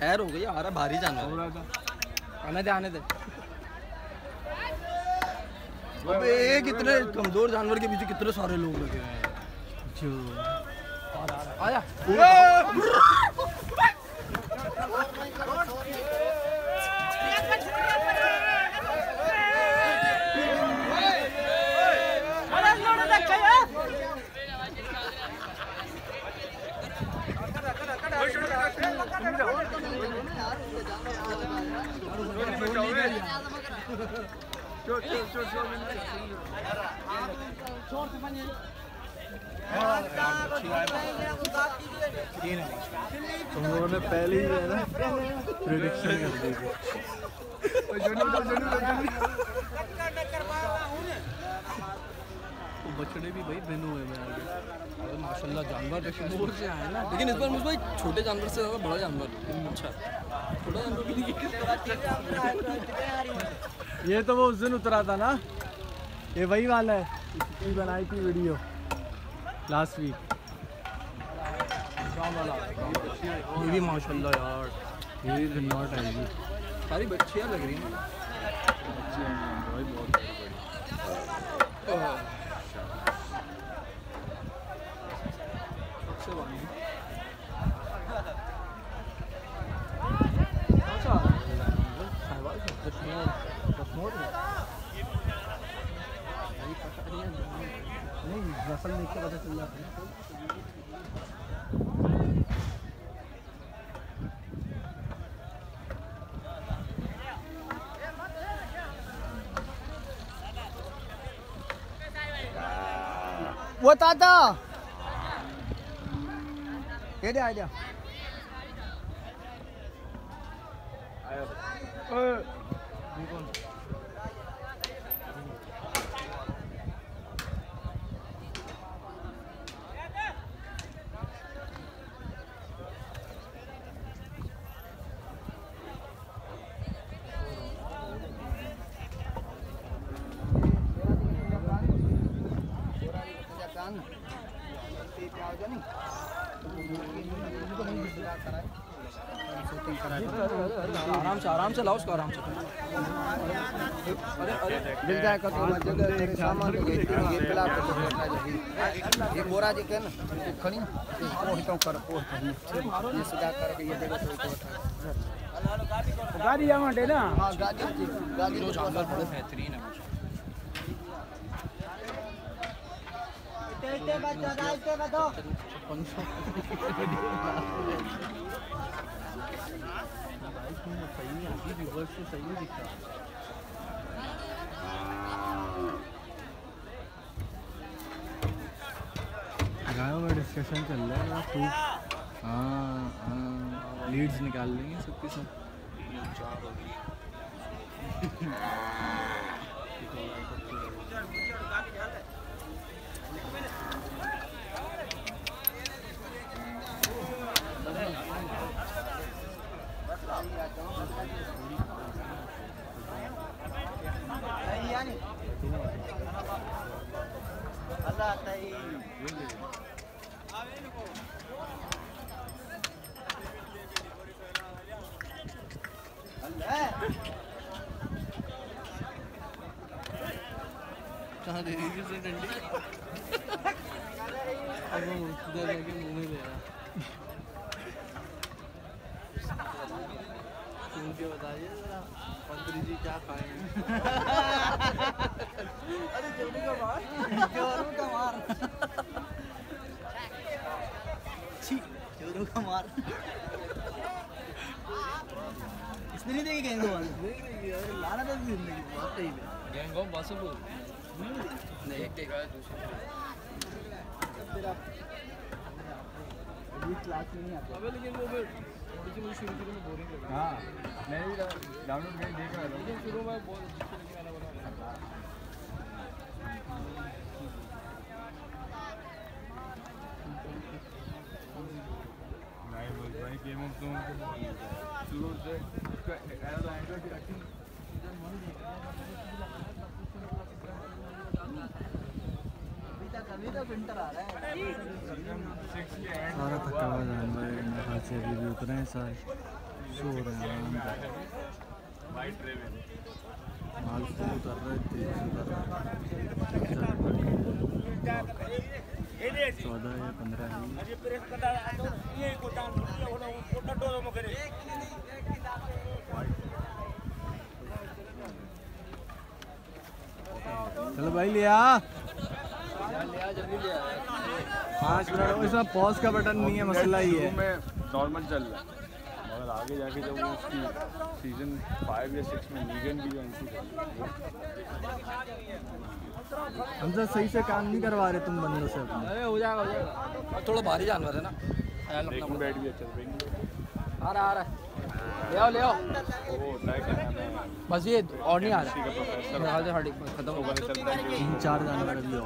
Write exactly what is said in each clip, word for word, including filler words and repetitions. खैर हो गई, हमारा भारी जाना हो रहा था। आने दे आने दे। अबे कितने कमजोर जानवर के पीछे कितने सारे लोग लगे हैं। आजा। चोर चोर चोर चोर चोर से बने तुम लोगों ने पहले ही है ना प्रेडिक्शन कर दी थी। वो बछड़े भी भाई बने हुए हैं आगे माशाल्लाह, जानवर दूर से आए ना, लेकिन इस बार मुझे भाई छोटे जानवर से ज़्यादा बड़ा जानवर अच्छा छोटा जानवर। ये तो वो उस दिन उतरा था ना, ये वही वाला है, इसकी बनाई थी वीडियो लास्ट वीक। ये भी माशाल्लाह यार, ये भी नॉट आएगी, सारी बच्चियाँ लग रही हैं। अच्छा मोड़ में नहीं पता नहीं नहीं नस्ल देख के पता चल जाता है। वो ताता ये दे आ जा आयो। आराम से आराम से लाओ उसको, आराम से मिल जाएगा तो जगह सामान ये पिला ये बोरा जी के ना खड़ी तो कर और ये सीधा करके ये जगह से उठा गाड़ी आवा दे ना। हां गाड़ी गाड़ी रोज अंदर बड़े बेहतरीन है। इतने बच्चों दाइते बतो सही है, अभी रिवर्स से सही दिख रहा है। गायों में डिस्कशन चल रहा है ना, तू हाँ लीड्स निकाल लेंगे सबके साथ। अल्लाह ताई अल्लाह कहाँ दे रही है इसे डंडी। अब वो उधर जाके मुँह में ले रहा। उनके बताइए जरा पंतरी जी क्या खाएंगे। अरे जोड़ी का मार, जोड़ों का मार, ठीक, जोड़ों का मार। इसने नहीं देखी गैंगो वाली, लाना तो भी नहीं, बात नहीं है। गैंगो बात सुनो, नहीं एक देखा है दूसरा। तेरा ये क्लास में नहीं आता। अबे लेकिन वो फिर थोड़ी सी मुझे शुरू शुरू में बोरिंग लगी। हाँ, मैं भी डाउनलोड करके देख रहा था। लेकिन शुरू में बहुत गेम ऑफ जोन फ्लोर से इसका एरो एंड की एक्टिंग इधर मन बेटा कभी तो विंटर आ रहा है। सारा थका हुआ जानवर मेरे हाथ से अभी भी उतरे हैं सारे। सो रहा है आराम से। माल को उतर रहा है, तेज उतर रहा है। चौदह या पंद्रह चलो भाई लिया पाँच मिनट। इसमें पॉज का बटन नहीं है, मसला ही है। नॉर्मल चल रहा है मगर आगे जाके जब उसकी सीजन फाइव या सिक्स में लीगन भी हमसे सही से काम नहीं करवा रहे तुम बंदों से। अरे हो जाएगा हो जाएगा, थोड़ा भारी जानवर है ना। बैठ भी अच्छा आ रहा आ रहा है। ले आओ ले आओ बस ये और नहीं आ रहा। खत्म हो गया तीन चार जानवर भी और।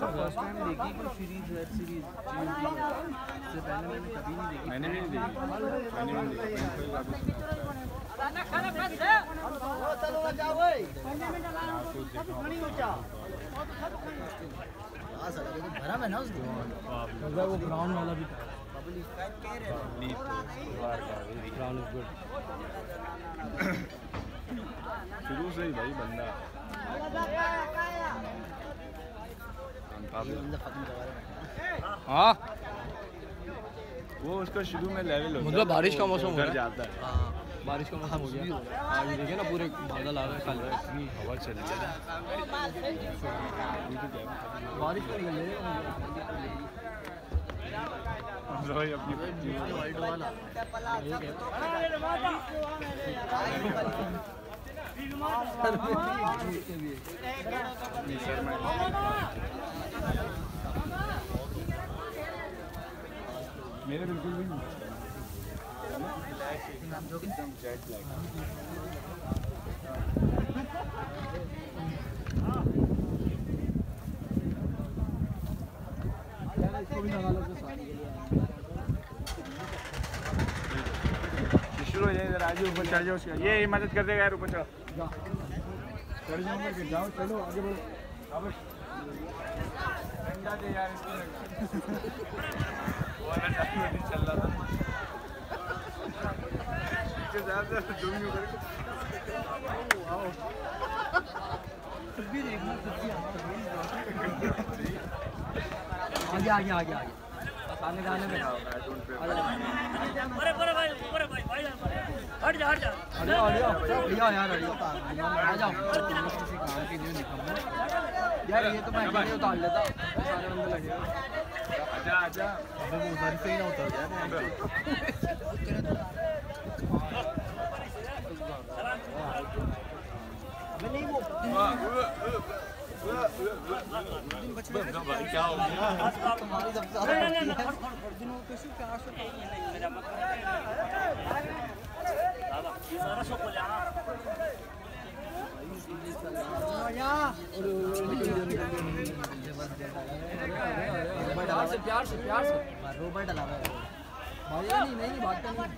फर्स्ट टाइम देखी कोई सीरीज वेब सीरीज से पहले मैंने कभी नहीं देखी। मैंने भी नहीं देखी मैंने भी नहीं देखी खाना खाना खा दे चलो जाओ ओए खाने में डाला हमको सब खड़ी हो जाओ और सब खाना आ सर लेकिन भरा है ना उसको। वो ब्राउन वाला भी ब्राउन इज गुड शुरू से ही भाई बंदा हाँ वो उसका शुरू में लेवल होता है। बारिश का मौसम हो जाता है, बारिश का मौसम हो गया आज देखिए ना पूरे बादल आ रहे हैं, इतनी हवा चल रही है बारिश का मेरे बिल्कुल भी शुरू हो जाए। इधर आगे ऊपर चढ़ जाओ, उसके ये मदद कर देगा यार। ऊपर चढ़ चढ़ जाओगे जाओ चलो आगे बढ़ो दे यार चल रहा था आगे आगे आगे आगे आगे जाने में हट जा हट जा यार ये तो मैं अकेले उतार लेता सारे बंदे लगे। आजा आजा वो उधर से ही ना उतर जाए। क्या हो गया तुम्हारी जब से दिनों कैसे प्यार से मेरा प्यार से प्यार से प्यार से रोबर्ट अलावा नहीं नहीं बात नहीं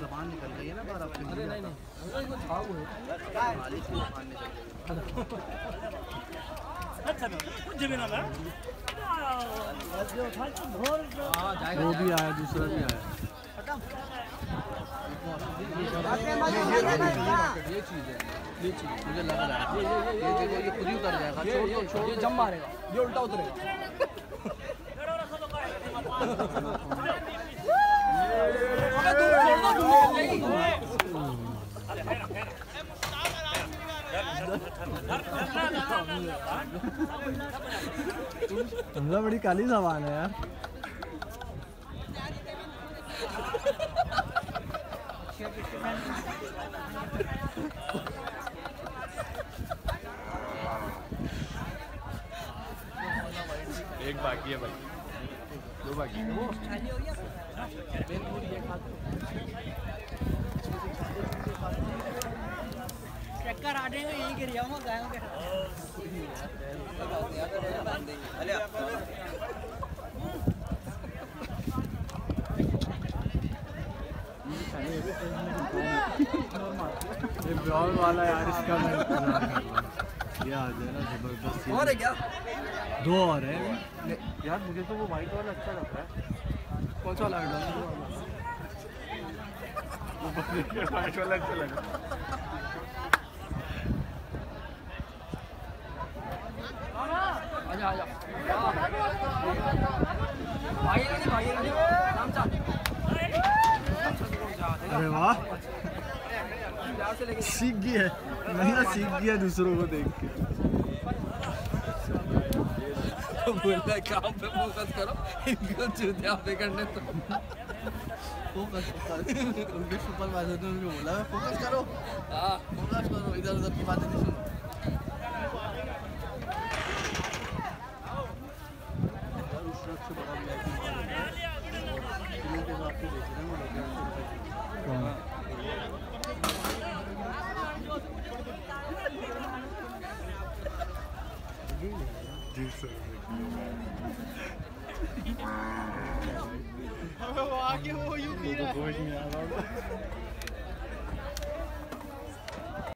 जबान निकल रही है ना बार आपकी। अरे नहीं नहीं खाओ है वो भी आया दूसरा भी आया। ये चीज़ है ये चीज़ मुझे लग रहा है ये ये खुद ही उतर जाएगा। छोड़ छोड़ ये जम मारेगा ये उल्टा उतरेगा। तुमला बड़ी काली सामान है यार। एक बाकी है भाई, दो बाकी है वो चक्कर आ रहे हो यही गिर जाऊंगा गायों के। ये ब्राउन वाला यार इसका मैं ये आ जाए ना जबरदस्त। और है क्या दो और है यार? मुझे तो वो वाइट वाला अच्छा लगता है। कौन सा वाला? अरे वाह, सीख गया है महिला, सीख गया दूसरों को देख के। काम पे फोकस करो, इनको चूतिया पे करने तो फोकस उनके सुपरवाइजर ने भी बोला फोकस करो, हाँ फोकस करो, इधर उधर की बातें नहीं सुनो। वो आके वो यू पी रहा है।